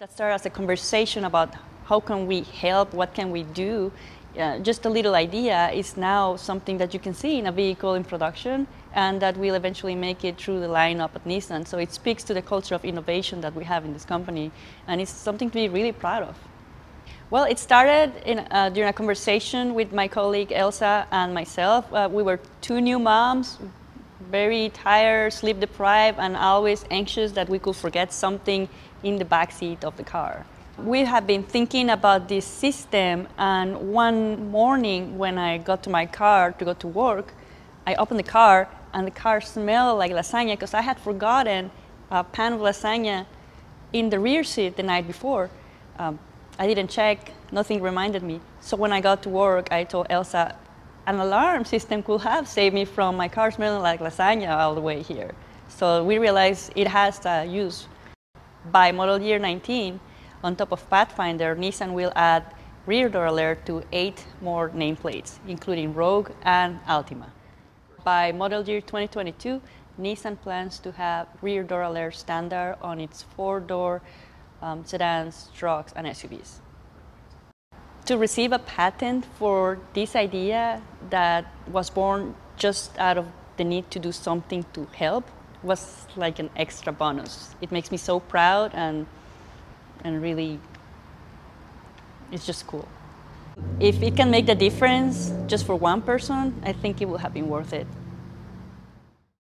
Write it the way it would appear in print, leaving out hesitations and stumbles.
That started as a conversation about how can we help, what can we do. Just a little idea is now something that you can see in a vehicle in production and that will eventually make it through the lineup at Nissan. So it speaks to the culture of innovation that we have in this company, and it's something to be really proud of. Well, it started during a conversation with my colleague Elsa and myself. We were two new moms, very tired, sleep deprived, and always anxious that we could forget something in the backseat of the car. We have been thinking about this system, and one morning when I got to my car to go to work, I opened the car and the car smelled like lasagna because I had forgotten a pan of lasagna in the rear seat the night before. I didn't check, nothing reminded me. So when I got to work, I told Elsa, an alarm system could have saved me from my car smelling like lasagna all the way here. So we realized it has a use. By model year 19, on top of Pathfinder, Nissan will add Rear Door Alert to 8 more nameplates, including Rogue and Altima. By model year 2022, Nissan plans to have Rear Door Alert standard on its 4-door sedans, trucks, and SUVs. To receive a patent for this idea that was born just out of the need to do something to help was like an extra bonus. It makes me so proud and really, it's just cool. If it can make the difference just for one person, I think it will have been worth it.